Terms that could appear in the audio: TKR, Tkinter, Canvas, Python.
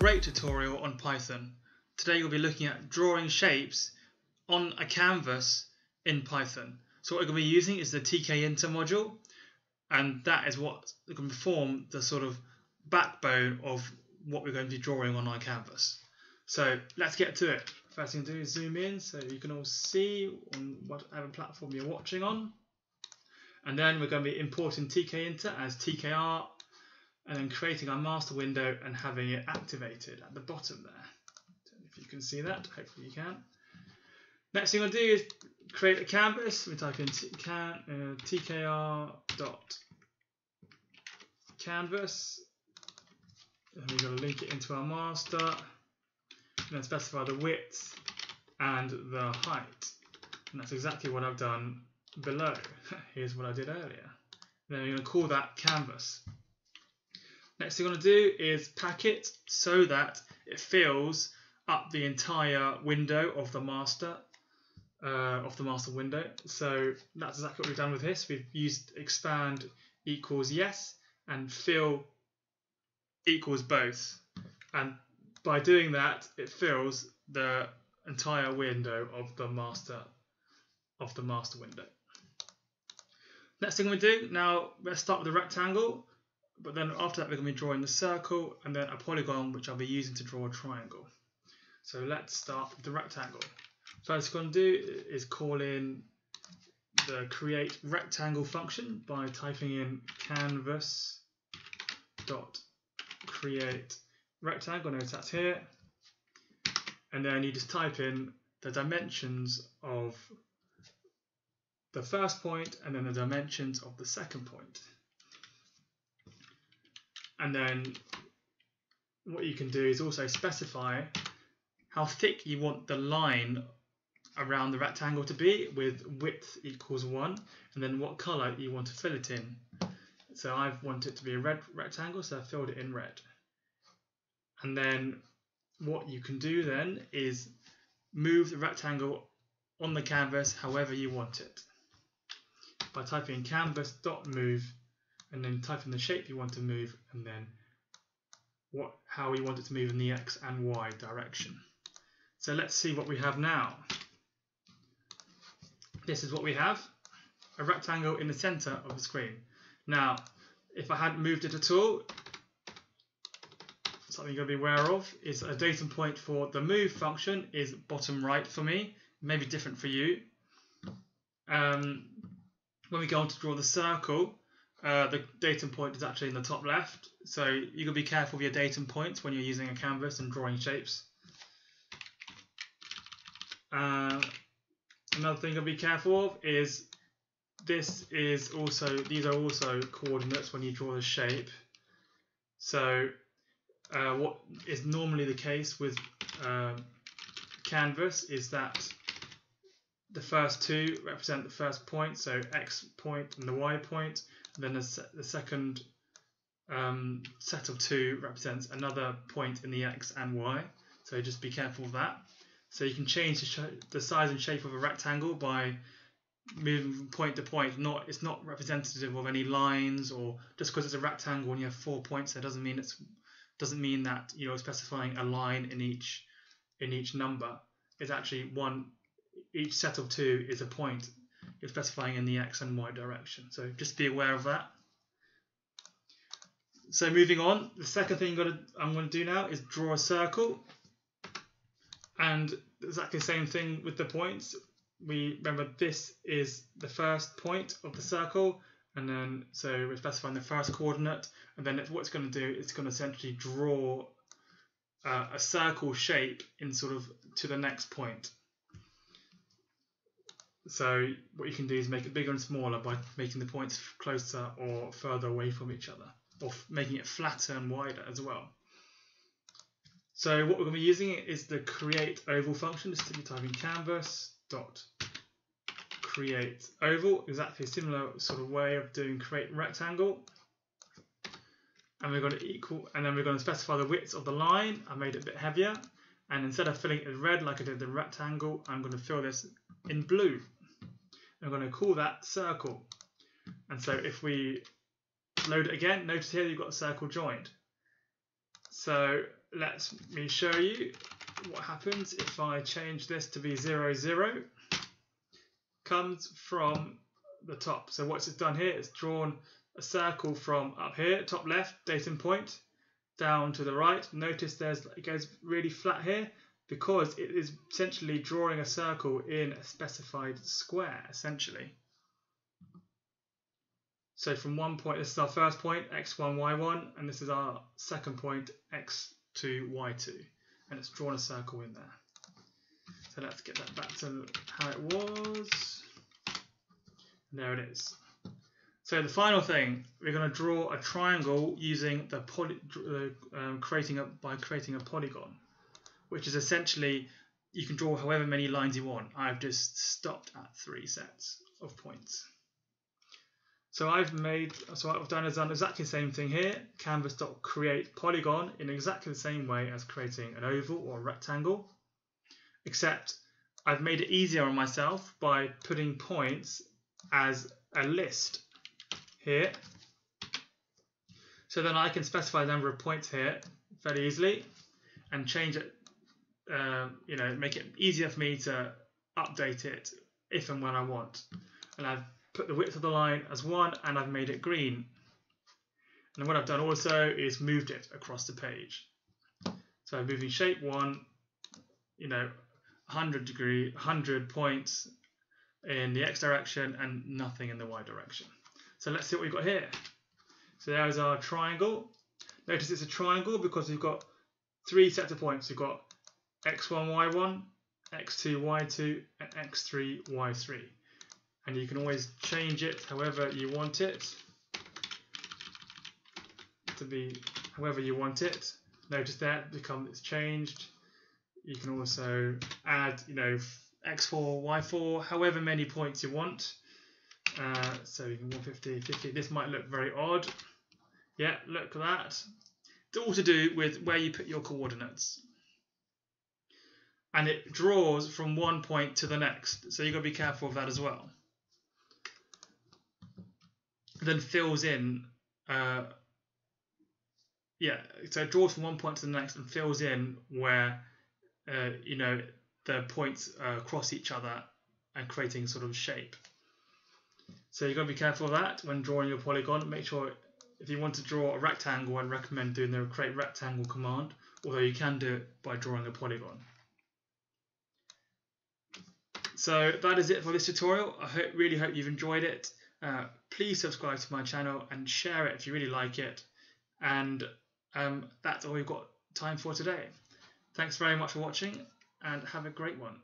great tutorial on Python. Today we'll be looking at drawing shapes on a canvas in Python. So what we're going to be using is the Tkinter module, and that is what can form the sort of backbone of what we're going to be drawing on our canvas. So let's get to it. First thing to do is zoom in so you can all see on whatever platform you're watching on. And then we're going to be importing Tkinter as TKR and then creating our master window and having it activated at the bottom there. Don't know if you can see that, hopefully you can. Next thing I'll do is create a canvas. We type in tkr.canvas and we're going to link it into our master and then specify the width and the height. And that's exactly what I've done below. Here's what I did earlier. Then we're going to call that canvas. Next thing I'm going to do is pack it so that it fills up the entire window of the master window. So that's exactly what we've done with this. We've used expand equals yes and fill equals both, and by doing that it fills the entire window of the master window. Next thing we do now, let's start with the rectangle. But then after that we're going to be drawing the circle and then a polygon, which I'll be using to draw a triangle. So let's start with the rectangle. First thing I'm going to do is call in the create rectangle function by typing in canvas.create rectangle. Notice that's here. And then you just type in the dimensions of the first point and then the dimensions of the second point. And then what you can do is also specify how thick you want the line around the rectangle to be, with width equals 1, and then what colour you want to fill it in. So I've wanted it to be a red rectangle, so I filled it in red. And then what you can do then is move the rectangle on the canvas however you want it by typing in canvas.move and then type in the shape you want to move and then how we want it to move in the X and Y direction. So let's see what we have now. This is what we have, a rectangle in the center of the screen. Now, if I hadn't moved it at all, something you've got to be aware of is a datum point for the move function is bottom right for me, maybe different for you. When we go on to draw the circle, the datum point is actually in the top left, so you gotta be careful with your datum points when you're using a canvas and drawing shapes. Another thing to be careful of is these are also coordinates when you draw the shape. So what is normally the case with canvas is that the first two represent the first point, so X point and the Y point. And then the second set of two represents another point in the X and Y. So just be careful of that. So you can change the size and shape of a rectangle by moving from point to point. It's not representative of any lines, or just because it's a rectangle and you have 4 points, that doesn't mean that you're specifying a line in each number. It's actually each set of two is a point you're specifying in the X and Y direction. So just be aware of that. So moving on, the second thing I'm going to do now is draw a circle. And exactly the same thing with the points. Remember this is the first point of the circle. And then so we're specifying the first coordinate. And then what it's going to do, it's going to essentially draw a circle shape in sort of to the next point. So what you can do is make it bigger and smaller by making the points closer or further away from each other, or making it flatter and wider as well. So what we're going to be using is the create oval function. Just type in canvas.create oval, exactly a similar sort of way of doing create rectangle. And we're going to we're going to specify the width of the line. I made it a bit heavier, and instead of filling it in red like I did the rectangle, I'm going to fill this in blue. I'm going to call that circle. And so if we load it again, notice here you've got a circle joined. So let me show you what happens if I change this to be 0, 0. Comes from the top. So what's it done here? It's drawn a circle from up here, top left, datum point, down to the right. Notice there's it goes really flat here because it is essentially drawing a circle in a specified square, essentially. So from one point, this is our first point, x1, y1, and this is our second point, x2, y2. And it's drawn a circle in there. So let's get that back to how it was. And there it is. So the final thing, we're going to draw a triangle using the creating a polygon, which is essentially you can draw however many lines you want. I've just stopped at 3 sets of points. So what I've done is done exactly the same thing here. Canvas.create polygon in exactly the same way as creating an oval or a rectangle, except I've made it easier on myself by putting points as a list here. So then I can specify the number of points here very easily and change it, you know, make it easier for me to update it if and when I want. And I've put the width of the line as 1 and I've made it green. And what I've done also is moved it across the page. So I'm moving shape 1, you know, 100 points in the X direction and nothing in the Y direction. So let's see what we've got here. So there's our triangle. Notice it's a triangle because we've got 3 sets of points. We've got X1, Y1, X2, Y2, and X3, Y3. And you can always change it however you want it to be, however you want it. Notice that it's changed. You can also add, you know, X4, Y4, however many points you want. So you can 150, 50. This might look very odd. Yeah, look at that. It's all to do with where you put your coordinates. And it draws from one point to the next. So you've got to be careful of that as well. Then fills in, so it draws from one point to the next and fills in where, you know, the points cross each other and creating sort of shape. So you've got to be careful of that when drawing your polygon. Make sure if you want to draw a rectangle, I'd recommend doing the create rectangle command, although you can do it by drawing a polygon. So that is it for this tutorial. I really hope you've enjoyed it. Please subscribe to my channel and share it if you really like it. And that's all we've got time for today. Thanks very much for watching and have a great one.